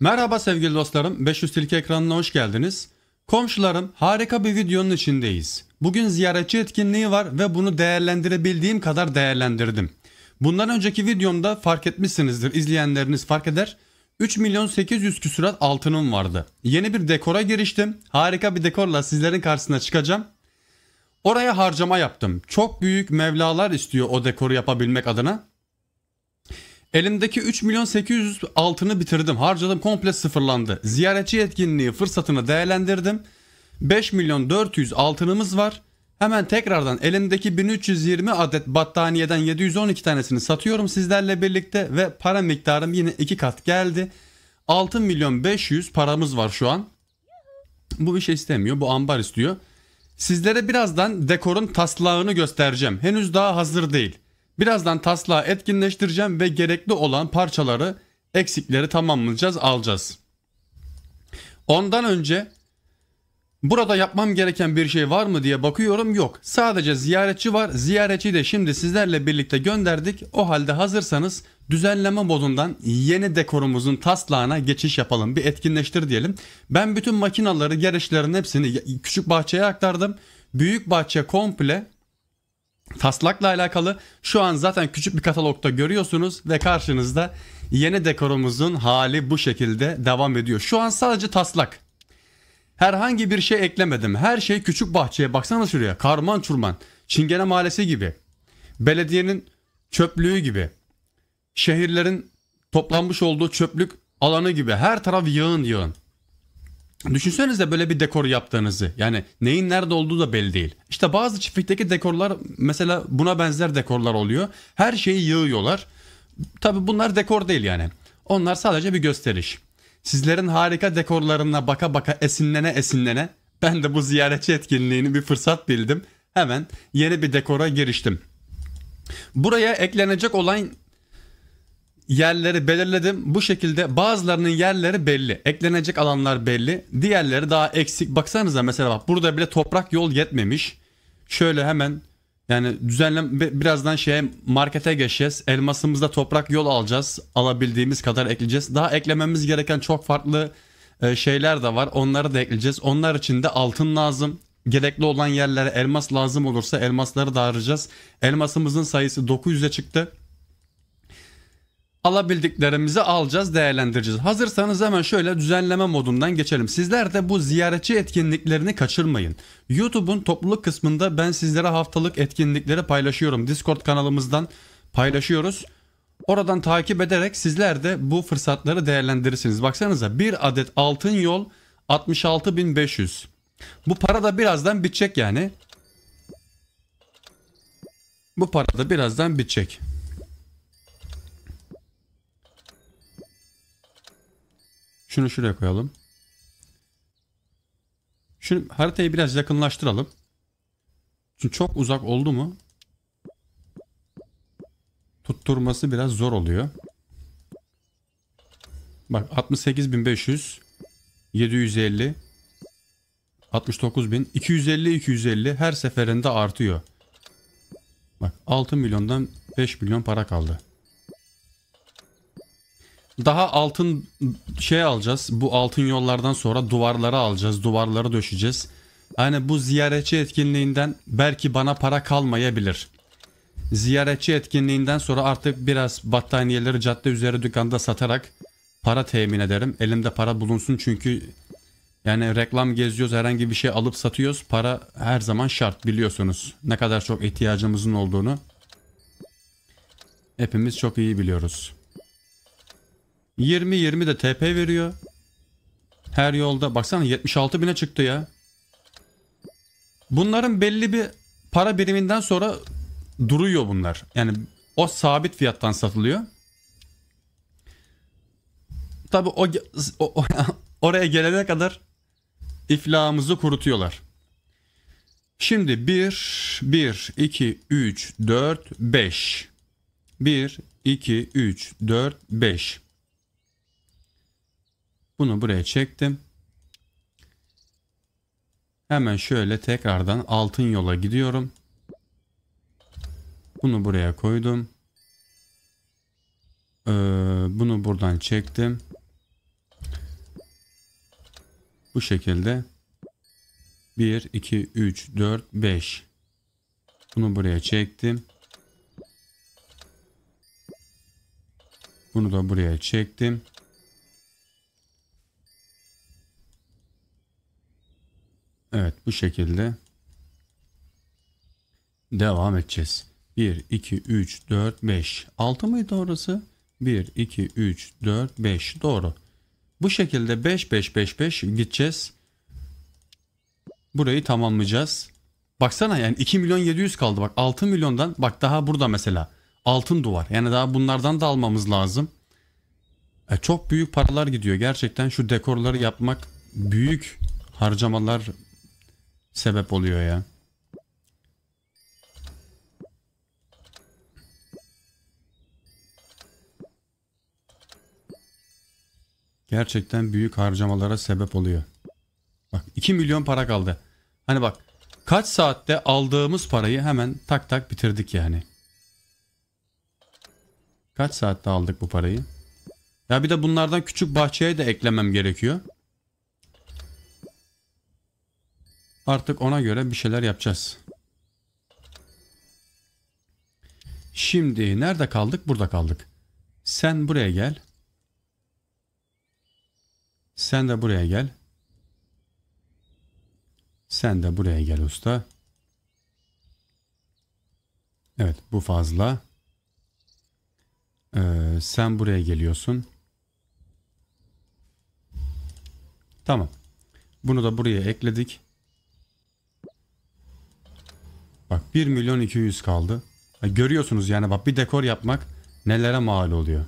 Merhaba sevgili dostlarım, 500 tilki ekranına hoş geldiniz. Komşularım, harika bir videonun içindeyiz. Bugün ziyaretçi etkinliği var ve bunu değerlendirebildiğim kadar değerlendirdim. Bundan önceki videomda fark etmişsinizdir, izleyenleriniz fark eder. 3.800.000 küsurat altınım vardı. Yeni bir dekora giriştim. Harika bir dekorla sizlerin karşısına çıkacağım. Oraya harcama yaptım. Çok büyük mevlalar istiyor o dekoru yapabilmek adına. Elimdeki 3.800.000 altını bitirdim. Harcadım, komple sıfırlandı. Ziyaretçi etkinliği fırsatını değerlendirdim. 5.400.000 altınımız var. Hemen tekrardan elimdeki 1320 adet battaniyeden 712 tanesini satıyorum sizlerle birlikte ve para miktarım yine 2 kat geldi. 6.500.000 paramız var şu an. Bu bir şey istemiyor, bu ambar istiyor. Sizlere birazdan dekorun taslağını göstereceğim. Henüz daha hazır değil. Birazdan taslağı etkinleştireceğim ve gerekli olan parçaları, eksikleri tamamlayacağız, alacağız. Ondan önce burada yapmam gereken bir şey var mı diye bakıyorum, yok. Sadece ziyaretçi var. Ziyaretçiyi de şimdi sizlerle birlikte gönderdik. O halde hazırsanız düzenleme modundan yeni dekorumuzun taslağına geçiş yapalım. Bir etkinleştir diyelim. Ben bütün makinaları, gereçlerin hepsini küçük bahçeye aktardım. Büyük bahçe komple taslakla alakalı. Şu an zaten küçük bir katalogda görüyorsunuz ve karşınızda yeni dekorumuzun hali bu şekilde devam ediyor. Şu an sadece taslak. Herhangi bir şey eklemedim. Her şey küçük bahçeye. Baksana şuraya. Karman çurman. Çingene Mahallesi gibi. Belediyenin çöplüğü gibi. Şehirlerin toplanmış olduğu çöplük alanı gibi. Her taraf yığın yığın. Düşünsenize böyle bir dekor yaptığınızı. Yani neyin nerede olduğu da belli değil. İşte bazı çiftlikteki dekorlar mesela buna benzer dekorlar oluyor. Her şeyi yığıyorlar. Tabi bunlar dekor değil yani. Onlar sadece bir gösteriş. Sizlerin harika dekorlarına baka baka esinlene esinlene ben de bu ziyaretçi etkinliğini bir fırsat bildim. Hemen yeni bir dekora giriştim. Buraya eklenecek olan yerleri belirledim. Bu şekilde bazılarının yerleri belli. Eklenecek alanlar belli. Diğerleri daha eksik. Baksanıza mesela bak, burada bile toprak yol yetmemiş. Şöyle hemen yani düzenleme, birazdan markete geçeceğiz. Elmasımızda toprak yol alacağız. Alabildiğimiz kadar ekleyeceğiz. Daha eklememiz gereken çok farklı şeyler de var. Onları da ekleyeceğiz. Onlar için de altın lazım. Gerekli olan yerlere elmas lazım olursa elmasları da arayacağız. Elmasımızın sayısı 900'e çıktı. Alabildiklerimizi alacağız, değerlendireceğiz. Hazırsanız hemen şöyle düzenleme modundan geçelim. Sizler de bu ziyaretçi etkinliklerini kaçırmayın. YouTube'un topluluk kısmında ben sizlere haftalık etkinlikleri paylaşıyorum. Discord kanalımızdan paylaşıyoruz. Oradan takip ederek sizler de bu fırsatları değerlendirirsiniz. Baksanıza, bir adet altın yol 66.500. Bu para da birazdan bitecek yani. Bu para da birazdan bitecek. Şunu şuraya koyalım. Şimdi haritayı biraz yakınlaştıralım. Çünkü çok uzak oldu mu tutturması biraz zor oluyor. Bak 68.500, 750, 69.000, 250, 250 her seferinde artıyor. Bak 6 milyondan 5 milyon para kaldı. Daha altın alacağız. Bu altın yollardan sonra duvarları alacağız. Duvarları döşeceğiz. Yani bu ziyaretçi etkinliğinden belki bana para kalmayabilir. Ziyaretçi etkinliğinden sonra artık biraz battaniyeleri cadde üzeri dükkanda satarak para temin ederim. Elimde para bulunsun çünkü yani reklam geziyoruz, herhangi bir şey alıp satıyoruz. Para her zaman şart, biliyorsunuz. Ne kadar çok ihtiyacımızın olduğunu hepimiz çok iyi biliyoruz. 20-20 de TP veriyor. Her yolda baksana 76.000'e çıktı ya. Bunların belli bir para biriminden sonra duruyor bunlar. Yani o sabit fiyattan satılıyor. Tabi oraya gelene kadar iflahımızı kurutuyorlar. Şimdi 1, 2, 3, 4, 5. 1, 2, 3, 4, 5. Bunu buraya çektim. Hemen şöyle tekrardan altın yola gidiyorum. Bunu buraya koydum. Bunu buradan çektim. Bu şekilde 1, 2, 3, 4, 5. Bunu buraya çektim. Bunu da buraya çektim. Evet, bu şekilde devam edeceğiz. 1, 2, 3, 4, 5. 6 mıydı orası? 1, 2, 3, 4, 5. Doğru. Bu şekilde 5, 5, 5, 5 gideceğiz. Burayı tamamlayacağız. Baksana yani 2 milyon 700 kaldı. Bak 6 milyondan, bak daha burada mesela altın duvar. Yani daha bunlardan da almamız lazım. Çok büyük paralar gidiyor. Gerçekten şu dekorları yapmak büyük harcamalar sebep oluyor ya. Gerçekten büyük harcamalara sebep oluyor. Bak 2 milyon para kaldı. Hani bak kaç saatte aldığımız parayı hemen tak tak bitirdik yani. Kaç saatte aldık bu parayı? Ya bir de bunlardan küçük bahçeye de eklemem gerekiyor. Artık ona göre bir şeyler yapacağız. Şimdi nerede kaldık? Burada kaldık. Sen buraya gel. Sen de buraya gel. Sen de buraya gel usta. Evet, bu fazla. Sen buraya geliyorsun. Tamam. Bunu da buraya ekledik. Bak 1 milyon 200 kaldı. Görüyorsunuz yani, bak bir dekor yapmak nelere mal oluyor.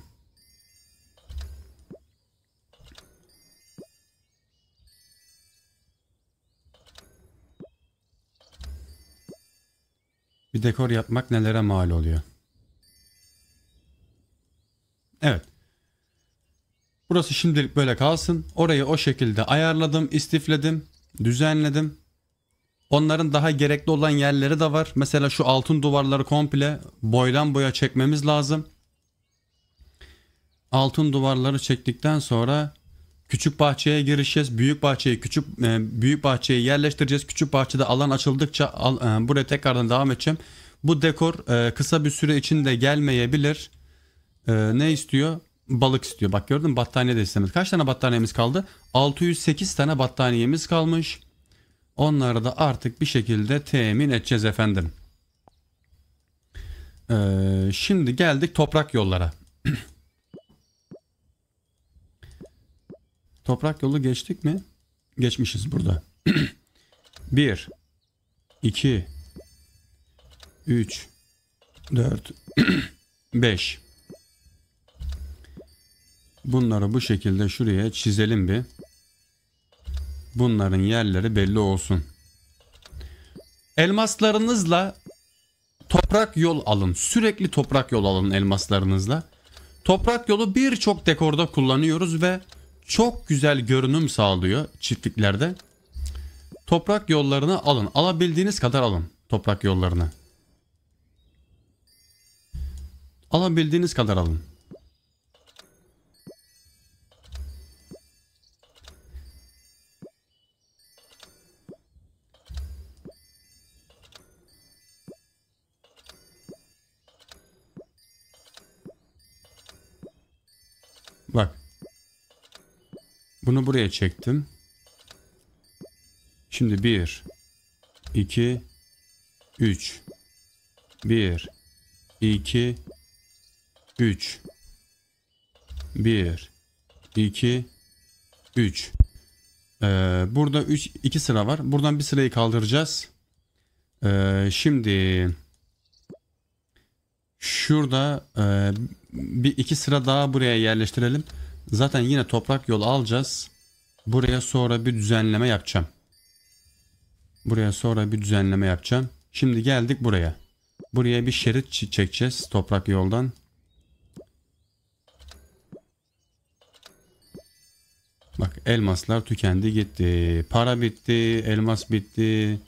Bir dekor yapmak nelere mal oluyor. Evet. Burası şimdilik böyle kalsın. Orayı o şekilde ayarladım, istifledim, düzenledim. Onların daha gerekli olan yerleri de var. Mesela şu altın duvarları komple boydan boya çekmemiz lazım. Altın duvarları çektikten sonra küçük bahçeye girişeceğiz. Büyük bahçeyi yerleştireceğiz. Küçük bahçede alan açıldıkça buraya tekrardan devam edeceğim. Bu dekor kısa bir süre içinde gelmeyebilir. Ne istiyor? Balık istiyor. Bak gördün mü? Battaniye de istemedi. Kaç tane battaniyemiz kaldı? 608 tane battaniyemiz kalmış. Onları da artık bir şekilde temin edeceğiz efendim. Şimdi geldik toprak yollara. Toprak yolu geçtik mi? Geçmişiz burada. 1, 2, 3, 4, 5. Bunları bu şekilde şuraya çizelim bir. Bunların yerleri belli olsun. Elmaslarınızla toprak yol alın. Sürekli toprak yol alın elmaslarınızla. Toprak yolu birçok dekorda kullanıyoruz ve çok güzel görünüm sağlıyor çiftliklerde. Toprak yollarını alın. Alabildiğiniz kadar alın toprak yollarını. Alabildiğiniz kadar alın. Bak. Bunu buraya çektim. Şimdi 1, 2, 3. 1, 2, 3. 1, 2, 3. Burada 2 sıra var. Buradan bir sırayı kaldıracağız. Şimdi şurada bir iki sıra daha buraya yerleştirelim. Zaten yine toprak yolu alacağız. Buraya sonra bir düzenleme yapacağım. Buraya sonra bir düzenleme yapacağım. Şimdi geldik buraya. Buraya bir şerit çekeceğiz toprak yoldan. Bak elmaslar tükendi gitti. Para bitti. Elmas bitti.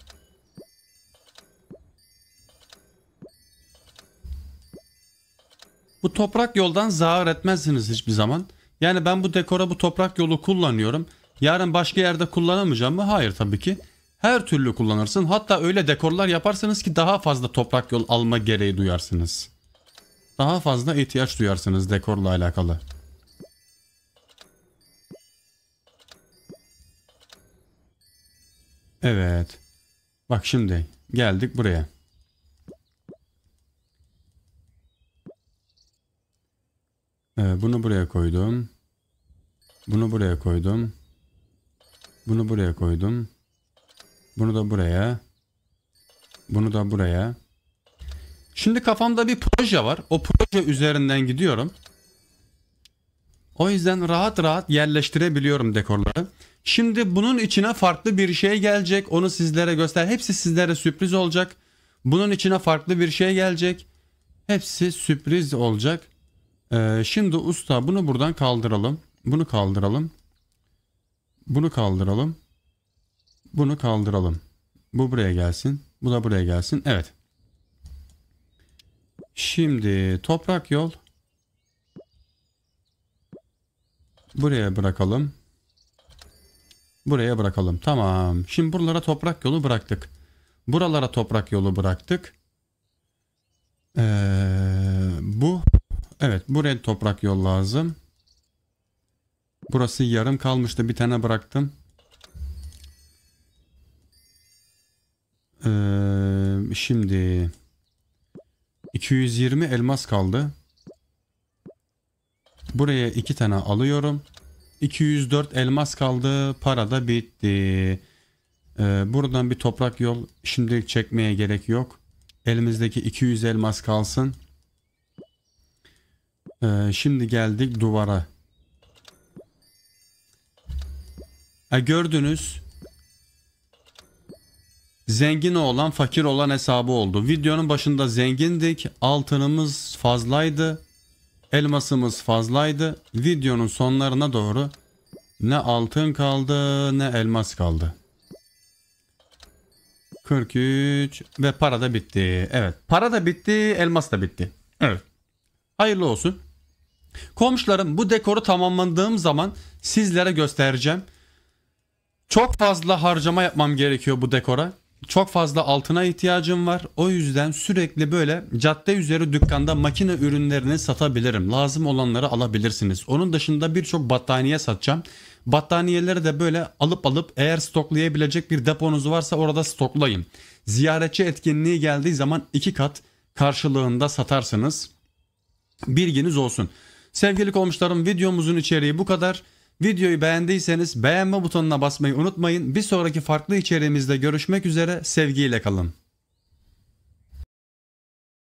Bu toprak yoldan zarar etmezsiniz hiçbir zaman. Yani ben bu dekora bu toprak yolu kullanıyorum. Yarın başka yerde kullanamayacağım mı? Hayır tabii ki. Her türlü kullanırsın. Hatta öyle dekorlar yaparsınız ki daha fazla toprak yol alma gereği duyarsınız. Daha fazla ihtiyaç duyarsınız dekorla alakalı. Evet. Bak şimdi geldik buraya. Bunu buraya koydum. Bunu buraya koydum. Bunu buraya koydum. Bunu da buraya. Bunu da buraya. Şimdi kafamda bir proje var. O proje üzerinden gidiyorum. O yüzden rahat rahat yerleştirebiliyorum dekorları. Şimdi bunun içine farklı bir şey gelecek. Onu sizlere göster. Hepsi sizlere sürpriz olacak. Bunun içine farklı bir şey gelecek. Hepsi sürpriz olacak. Şimdi usta bunu buradan kaldıralım. Bunu kaldıralım. Bunu kaldıralım. Bunu kaldıralım. Bu buraya gelsin. Bu da buraya gelsin. Evet. Şimdi toprak yol. Buraya bırakalım. Buraya bırakalım. Tamam. Şimdi buralara toprak yolu bıraktık. Buralara toprak yolu bıraktık. Bu. Evet. Buraya toprak yol lazım. Burası yarım kalmıştı. Bir tane bıraktım. Şimdi 220 elmas kaldı. Buraya 2 tane alıyorum. 204 elmas kaldı. Para da bitti. Buradan bir toprak yol şimdilik çekmeye gerek yok. Elimizdeki 200 elmas kalsın. Şimdi geldik duvara. Gördünüz. Zengin olan fakir olan hesabı oldu. Videonun başında zengindik. Altınımız fazlaydı. Elmasımız fazlaydı. Videonun sonlarına doğru ne altın kaldı ne elmas kaldı. 43 ve para da bitti. Evet, para da bitti, elmas da bitti. Evet. Hayırlı olsun. Komşularım, bu dekoru tamamlandığım zaman sizlere göstereceğim. Çok fazla harcama yapmam gerekiyor bu dekora. Çok fazla altına ihtiyacım var. O yüzden sürekli böyle cadde üzeri dükkanda makine ürünlerini satabilirim. Lazım olanları alabilirsiniz. Onun dışında birçok battaniye satacağım. Battaniyeleri de böyle alıp eğer stoklayabilecek bir deponuz varsa orada stoklayın. Ziyaretçi etkinliği geldiği zaman 2 kat karşılığında satarsınız. Bilginiz olsun. Sevgili komşularım, videomuzun içeriği bu kadar. Videoyu beğendiyseniz beğenme butonuna basmayı unutmayın. Bir sonraki farklı içeriğimizde görüşmek üzere. Sevgiyle kalın.